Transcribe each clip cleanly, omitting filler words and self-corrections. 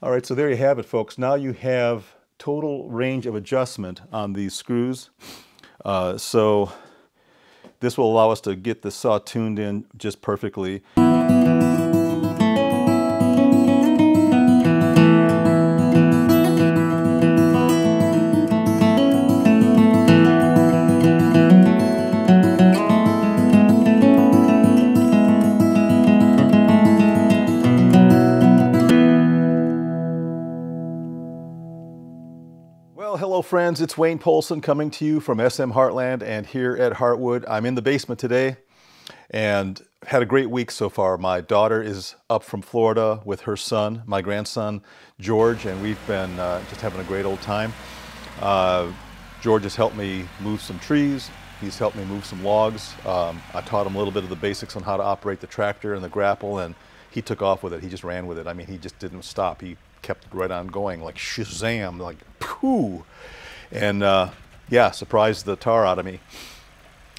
All right, so there you have it, folks. Now you have total range of adjustment on these screws. So this will allow us to get the saw tuned in just perfectly. Hello friends, it's Wayne Polcin coming to you from SM Heartland and here at Heartwood. I'm in the basement today and had a great week so far. My daughter is up from Florida with her son, my grandson, George, and we've been just having a great old time. George has helped me move some trees. He's helped me move some logs. I taught him a little bit of the basics on how to operate the tractor and the grapple, and he took off with it. He just ran with it. I mean, he just didn't stop. He kept right on going, like shazam, like pooh. And yeah, surprised the tar out of me.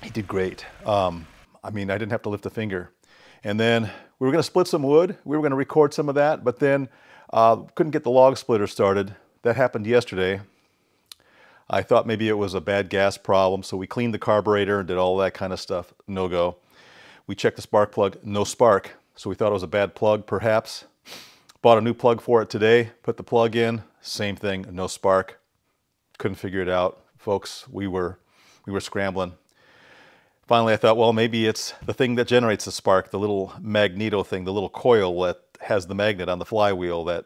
He did great. I mean, I didn't have to lift a finger. And then we were going to split some wood. We were going to record some of that, but then couldn't get the log splitter started. That happened yesterday. I thought maybe it was a bad gas problem, so we cleaned the carburetor and did all that kind of stuff. No go. We checked the spark plug, no spark. So we thought it was a bad plug, perhaps. Bought a new plug for it today, put the plug in, same thing, no spark. Couldn't figure it out. Folks, we were scrambling. Finally, I thought, well, maybe it's the thing that generates the spark, the little magneto thing, the little coil that has the magnet on the flywheel that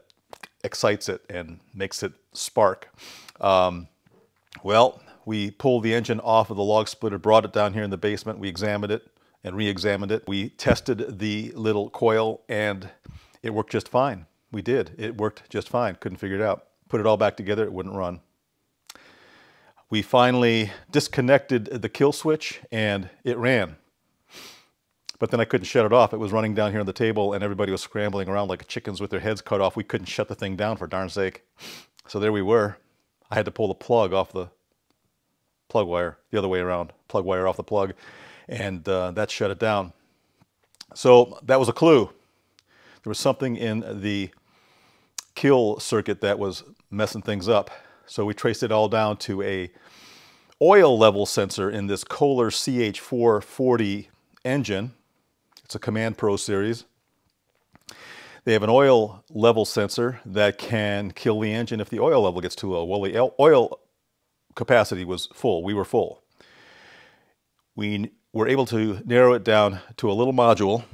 excites it and makes it spark. Well, we pulled the engine off of the log splitter, brought it down here in the basement. We examined it and re-examined it. We tested the little coil and it worked just fine. We did. It worked just fine. Couldn't figure it out. Put it all back together. It wouldn't run. We finally disconnected the kill switch and it ran. But then I couldn't shut it off. It was running down here on the table and everybody was scrambling around like chickens with their heads cut off. We couldn't shut the thing down for darn sake. So there we were. I had to pull the plug off the plug wire, the other way around. Plug wire off the plug. And that shut it down. So that was a clue. There was something in the kill circuit that was messing things up. So we traced it all down to a oil level sensor in this Kohler CH440 engine. It's a Command Pro series. They have an oil level sensor that can kill the engine if the oil level gets too low. Well, the oil capacity was full. We were full. We were able to narrow it down to a little module.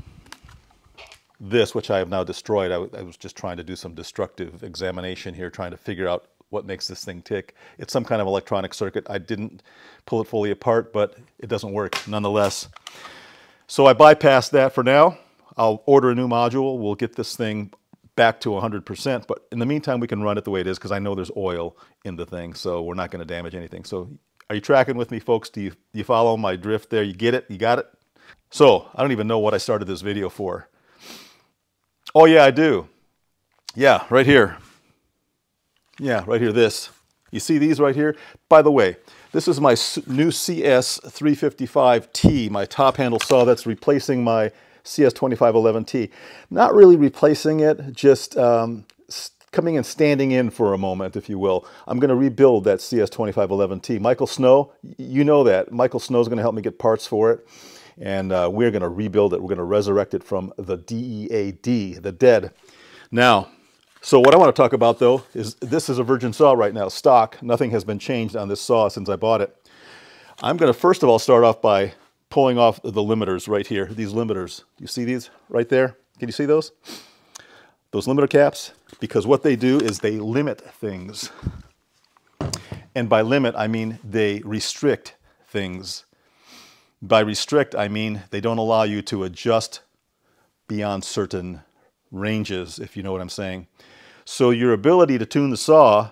This, which I have now destroyed. I was just trying to do some destructive examination here, trying to figure out what makes this thing tick. It's some kind of electronic circuit. I didn't pull it fully apart, but it doesn't work nonetheless. So I bypassed that for now. I'll order a new module. We'll get this thing back to 100%, but in the meantime, we can run it the way it is because I know there's oil in the thing, so we're not going to damage anything. So are you tracking with me, folks? Do you follow my drift there? You get it? You got it? So I don't even know what I started this video for. Oh yeah, I do. Yeah, right here. Yeah, right here, this. You see these right here? By the way, this is my new CS355T, my top handle saw that's replacing my CS2511T. Not really replacing it, just coming and standing in for a moment, if you will. I'm going to rebuild that CS2511T. Michael Snow, you know that. Michael Snow's going to help me get parts for it. And we're going to rebuild it. We're going to resurrect it from the DEAD, the dead. Now, so what I want to talk about, though, is this is a virgin saw right now, stock. Nothing has been changed on this saw since I bought it. I'm going to, first of all, start off by pulling off the limiters right here, these limiters. You see these right there? Can you see those? Those limiter caps? Because what they do is they limit things. And by limit, I mean they restrict things. By restrict, I mean they don't allow you to adjust beyond certain ranges, if you know what I'm saying. So your ability to tune the saw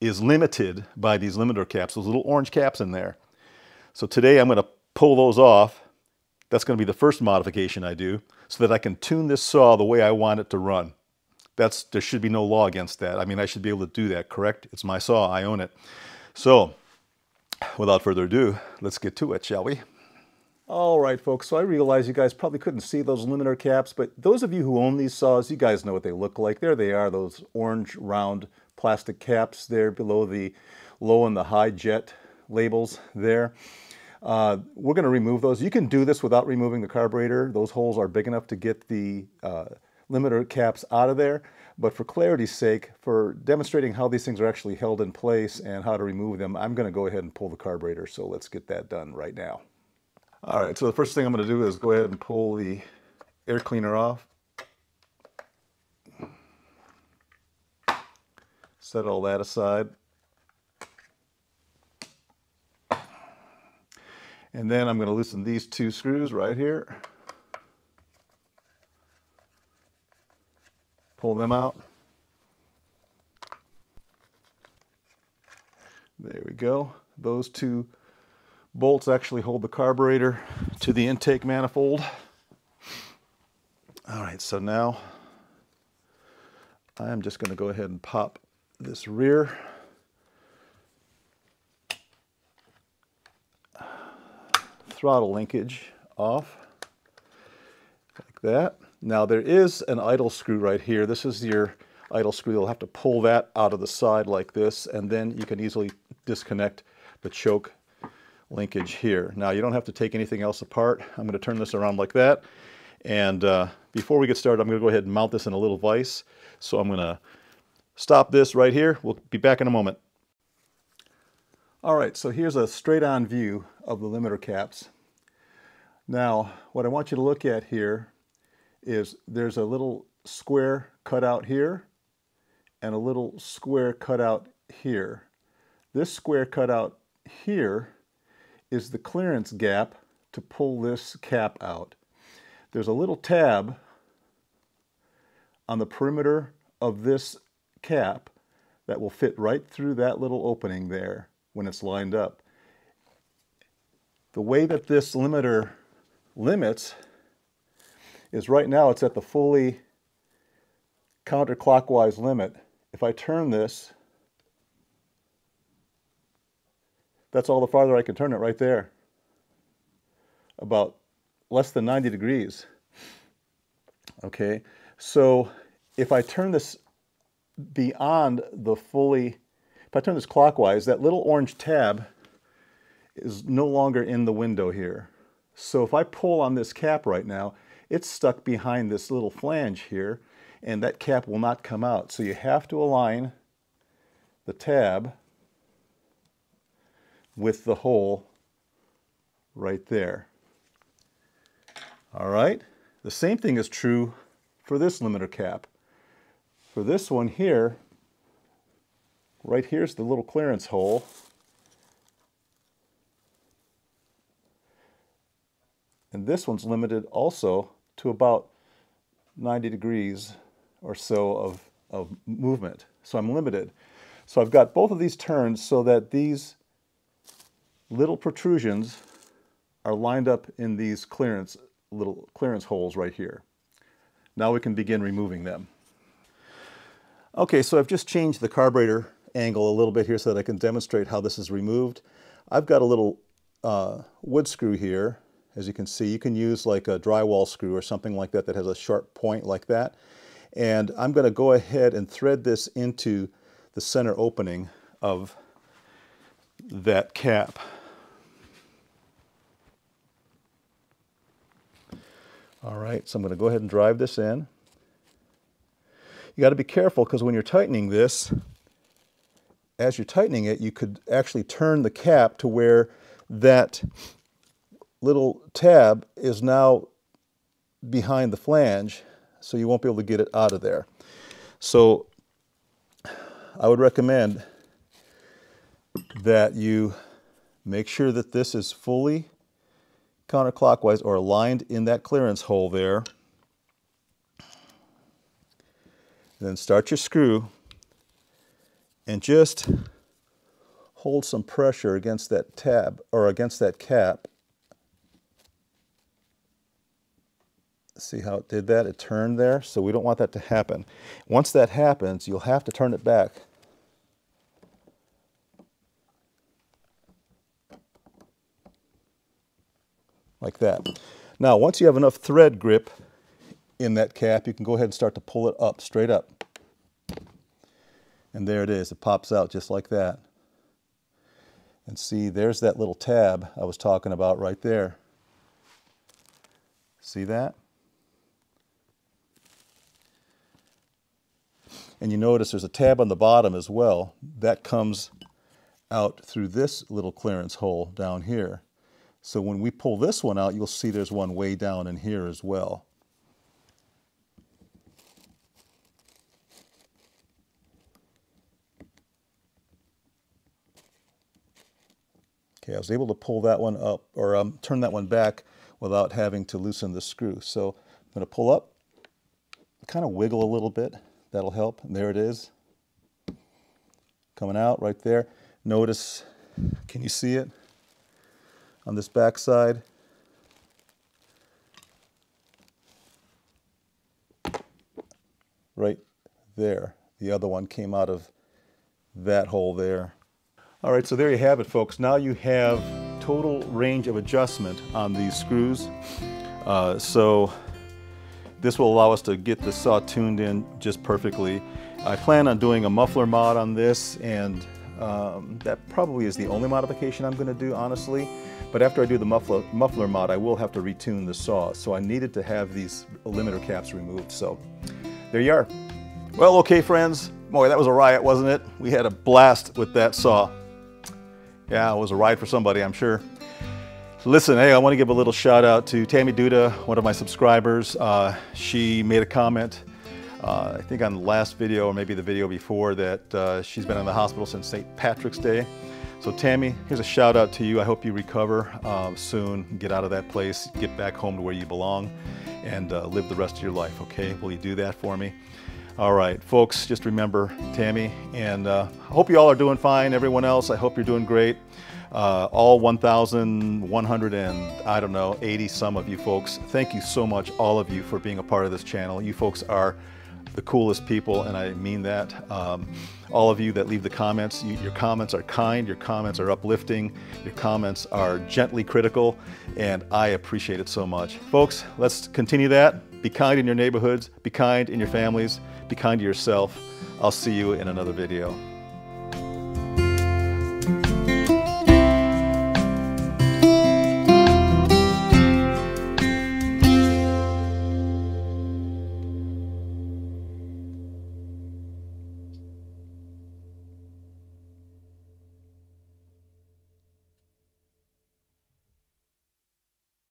is limited by these limiter caps, those little orange caps in there. So today I'm going to pull those off. That's going to be the first modification I do so that I can tune this saw the way I want it to run. There should be no law against that. I mean, I should be able to do that, correct? It's my saw. I own it. So without further ado, let's get to it, shall we? All right, folks, so I realize you guys probably couldn't see those limiter caps, but those of you who own these saws, you guys know what they look like. There they are, those orange round plastic caps there below the low and the high jet labels there. We're going to remove those. You can do this without removing the carburetor. Those holes are big enough to get the limiter caps out of there, but for clarity's sake, for demonstrating how these things are actually held in place and how to remove them, I'm going to go ahead and pull the carburetor, so let's get that done right now. All right, so the first thing I'm going to do is go ahead and pull the air cleaner off. Set all that aside. And then I'm going to loosen these two screws right here. Pull them out. There we go. Those two bolts actually hold the carburetor to the intake manifold. All right, so now I'm just going to go ahead and pop this rear throttle linkage off like that. Now there is an idle screw right here. This is your idle screw. You'll have to pull that out of the side like this, and then you can easily disconnect the choke linkage here. Now you don't have to take anything else apart. I'm going to turn this around like that. And before we get started, I'm going to go ahead and mount this in a little vise. So I'm going to stop this right here. We'll be back in a moment. All right, so here's a straight-on view of the limiter caps. Now, what I want you to look at here is there's a little square cutout here and a little square cutout here. This square cutout here is the clearance gap to pull this cap out. There's a little tab on the perimeter of this cap that will fit right through that little opening there when it's lined up. The way that this limiter limits is right now it's at the fully counterclockwise limit. If I turn this, that's all the farther I can turn it right there, about less than 90 degrees. Okay, so if I turn this beyond the fully, if I turn this clockwise, that little orange tab is no longer in the window here. So if I pull on this cap right now, it's stuck behind this little flange here, and that cap will not come out. So you have to align the tab with the hole right there. All right, the same thing is true for this limiter cap. For this one here, right here's the little clearance hole. And this one's limited also to about 90 degrees or so of movement. So I'm limited. So I've got both of these turns so that these little protrusions are lined up in these little clearance holes right here. Now we can begin removing them. Okay, so I've just changed the carburetor angle a little bit here so that I can demonstrate how this is removed. I've got a little wood screw here. As you can see, you can use like a drywall screw or something like that that has a sharp point like that. And I'm going to go ahead and thread this into the center opening of that cap. All right, so I'm going to go ahead and drive this in. You got to be careful because when you're tightening this, as you're tightening it, you could actually turn the cap to where that little tab is now behind the flange, so you won't be able to get it out of there. So I would recommend that you make sure that this is fully counterclockwise or aligned in that clearance hole there. Then start your screw and just hold some pressure against that tab or against that cap. See how it did that? It turned there, so we don't want that to happen. Once that happens, you'll have to turn it back. like that. Now, once you have enough thread grip in that cap, you can go ahead and start to pull it up, straight up. And there it is, it pops out just like that. And see, there's that little tab I was talking about right there. See that? And you notice there's a tab on the bottom as well. That comes out through this little clearance hole down here. So when we pull this one out, you'll see there's one way down in here as well. Okay, I was able to pull that one up, or turn that one back without having to loosen the screw. So I'm going to pull up, kind of wiggle a little bit. That'll help. And there it is, coming out right there. Notice, can you see it on this back side? Right there. The other one came out of that hole there. All right, so there you have it, folks. Now you have total range of adjustment on these screws. So this will allow us to get the saw tuned in just perfectly. I plan on doing a muffler mod on this, and that probably is the only modification I'm going to do, honestly. But after I do the muffler mod, I will have to retune the saw. So I needed to have these limiter caps removed. So there you are. Well, okay, friends. Boy, that was a riot, wasn't it? We had a blast with that saw. Yeah, it was a ride for somebody, I'm sure. Listen, hey, I want to give a little shout out to Tammy Duda, one of my subscribers. She made a comment, I think on the last video or maybe the video before, that she's been in the hospital since St. Patrick's Day. So Tammy, here's a shout out to you. I hope you recover soon, get out of that place, get back home to where you belong, and live the rest of your life, okay? Will you do that for me? All right, folks, just remember Tammy, and I hope you all are doing fine. Everyone else, I hope you're doing great. All 1,100 and I don't know, 80 some of you folks, thank you so much, all of you, for being a part of this channel. You folks are the coolest people, and I mean that. All of you that leave the comments, your comments are kind, your comments are uplifting, your comments are gently critical, and I appreciate it so much. Folks, let's continue that. Be kind in your neighborhoods, be kind in your families, be kind to yourself. I'll see you in another video.